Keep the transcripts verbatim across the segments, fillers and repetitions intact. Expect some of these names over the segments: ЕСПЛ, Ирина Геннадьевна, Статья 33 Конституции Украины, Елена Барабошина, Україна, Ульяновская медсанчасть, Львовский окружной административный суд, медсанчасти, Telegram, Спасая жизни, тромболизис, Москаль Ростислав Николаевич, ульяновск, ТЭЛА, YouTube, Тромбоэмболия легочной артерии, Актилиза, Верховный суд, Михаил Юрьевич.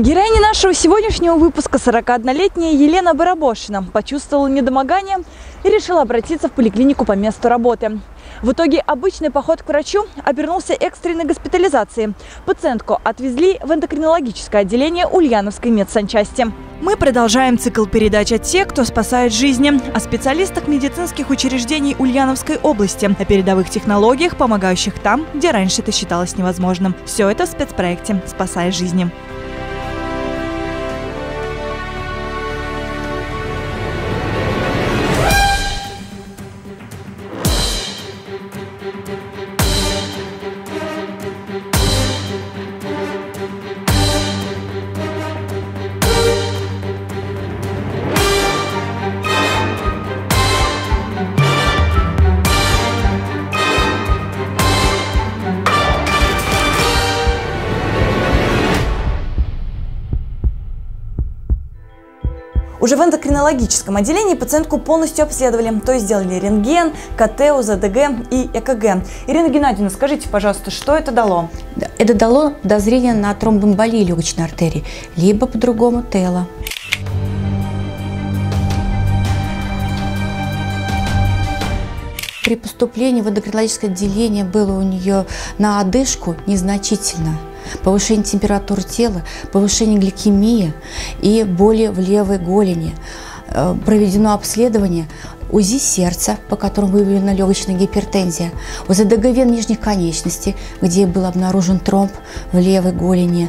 Героиня нашего сегодняшнего выпуска, сорокаоднолетняя Елена Барабошина, почувствовала недомогание и решила обратиться в поликлинику по месту работы. В итоге обычный поход к врачу обернулся экстренной госпитализацией. Пациентку отвезли в эндокринологическое отделение Ульяновской медсанчасти. Мы продолжаем цикл передач от тех, кто спасает жизни, о специалистах медицинских учреждений Ульяновской области, о передовых технологиях, помогающих там, где раньше это считалось невозможным. Все это в спецпроекте «Спасая жизни». Уже в эндокринологическом отделении пациентку полностью обследовали, то есть сделали рентген, ка тэ, у зэ дэ гэ и э ка гэ. Ирина Геннадьевна, скажите, пожалуйста, что это дало? Это дало подозрение на тромбоэмболию легочной артерии, либо по-другому ТЭЛА. При поступлении в эндокринологическое отделение было у нее на одышку незначительно. Повышение температуры тела, повышение гликемии и боли в левой голени. Проведено обследование УЗИ сердца, по которому выявлена легочная гипертензия, у зэ дэ гэ вен нижних конечностей, где был обнаружен тромб в левой голени,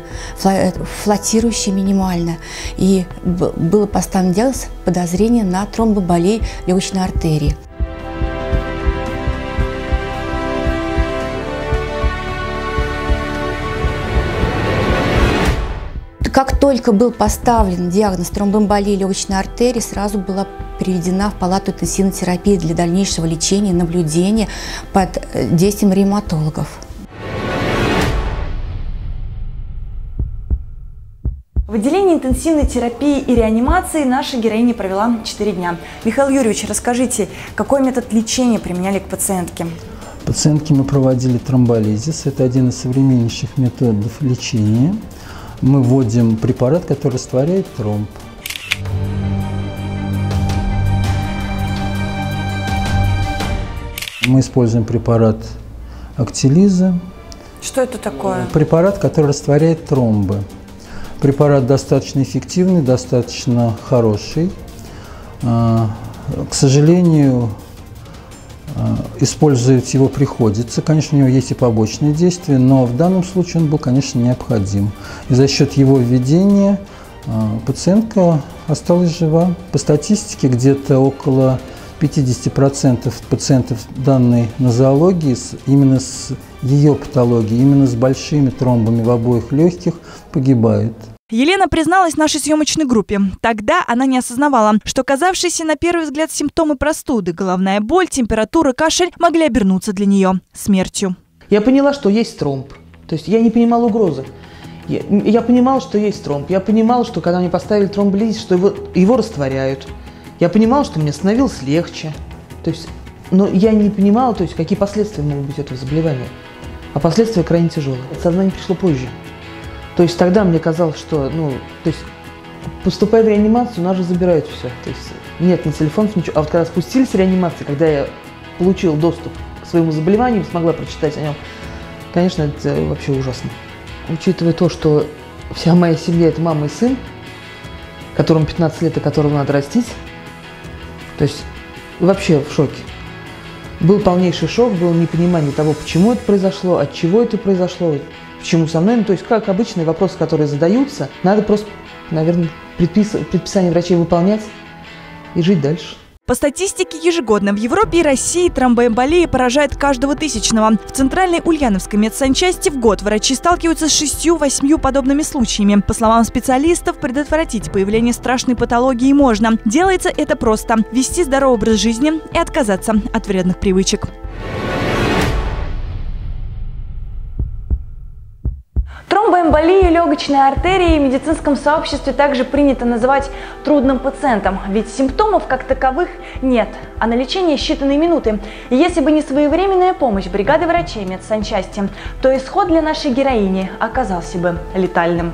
флотирующий минимально, и было поставлено диагноз подозрение на тромбоэмболию легочной артерии. Как только был поставлен диагноз тромбоэмболии легочной артерии, сразу была переведена в палату интенсивной терапии для дальнейшего лечения и наблюдения под действием ревматологов. В отделении интенсивной терапии и реанимации наша героиня провела четыре дня. Михаил Юрьевич, расскажите, какой метод лечения применяли к пациентке? Пациентке мы проводили тромболизис. Это один из современнейших методов лечения. Мы вводим препарат, который растворяет тромб. Мы используем препарат Актилиза. Что это такое? Препарат, который растворяет тромбы. Препарат достаточно эффективный, достаточно хороший. К сожалению, использовать его приходится. Конечно, у него есть и побочные действия, но в данном случае он был, конечно, необходим. И за счет его введения пациентка осталась жива. По статистике, где-то около пятидесяти процентов пациентов данной нозологии, именно с ее патологией, именно с большими тромбами в обоих легких, погибает. Елена призналась нашей съемочной группе. Тогда она не осознавала, что оказавшиеся на первый взгляд симптомы простуды, головная боль, температура, кашель могли обернуться для нее смертью. Я поняла, что есть тромб. То есть я не понимала угрозы. Я, я понимала, что есть тромб. Я понимала, что когда мне поставили тромболизис, что его, его растворяют. Я понимала, что мне становилось легче. То есть, но я не понимала, то есть, какие последствия могут быть этого заболевания. А последствия крайне тяжелые. Сознание пришло позже. То есть тогда мне казалось, что, ну, то есть, поступая в реанимацию, у нас же забирают все. То есть нет ни телефонов, ничего. А вот когда спустились в реанимацию, когда я получил доступ к своему заболеванию, смогла прочитать о нем, конечно, это вообще ужасно. Учитывая то, что вся моя семья – это мама и сын, которому пятнадцать лет и которого надо растить, то есть вообще в шоке. Был полнейший шок, было непонимание того, почему это произошло, от чего это произошло. Почему со мной? Ну, то есть, как обычные вопросы, которые задаются, надо просто, наверное, предпис... предписание врачей выполнять и жить дальше. По статистике, ежегодно в Европе и России тромбоэмболия поражает каждого тысячного. В Центральной Ульяновской медсанчасти в год врачи сталкиваются с шестью-восьмью подобными случаями. По словам специалистов, предотвратить появление страшной патологии можно. Делается это просто – вести здоровый образ жизни и отказаться от вредных привычек. Тромбоэмболию легочной артерии в медицинском сообществе также принято называть трудным пациентом, ведь симптомов как таковых нет, а на лечение считанные минуты. И если бы не своевременная помощь бригады врачей медсанчасти, то исход для нашей героини оказался бы летальным.